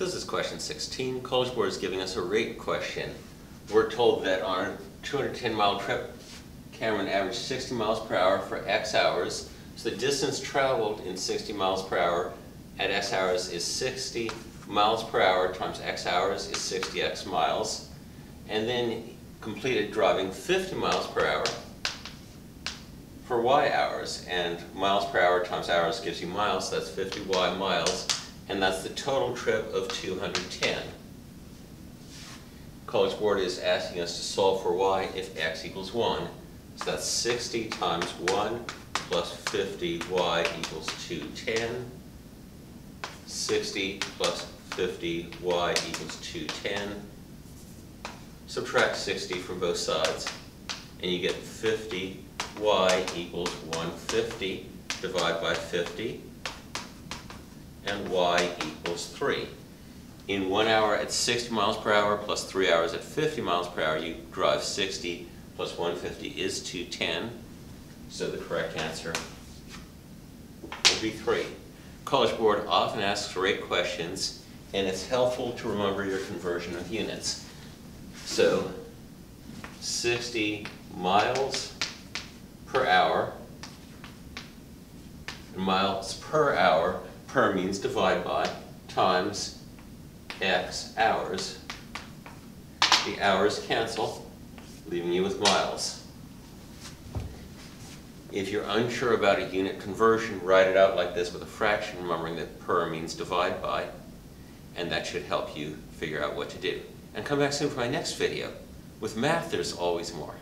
This is question 16. College Board is giving us a rate question. We're told that on a 210-mile trip, Cameron averaged 60 miles per hour for X hours. So the distance traveled in 60 miles per hour at X hours is 60 miles per hour times X hours is 60X miles. And then completed driving 50 miles per hour for Y hours. And miles per hour times hours gives you miles, so that's 50Y miles. And that's the total trip of 210. College Board is asking us to solve for y if x equals 1. So that's 60 times 1 plus 50y equals 210. 60 plus 50y equals 210. Subtract 60 from both sides, and you get 50y equals 150. Divide by 50. And y equals 3. In 1 hour at 60 miles per hour plus 3 hours at 50 miles per hour, you drive 60 plus 150 is 210. So the correct answer will be 3. College Board often asks rate questions, and it's helpful to remember your conversion of units. So 60 miles per hour, miles per hour. Per means divide by, times X hours. The hours cancel, leaving you with miles. If you're unsure about a unit conversion, write it out like this with a fraction, remembering that per means divide by, and that should help you figure out what to do. And come back soon for my next video. With math, there's always more.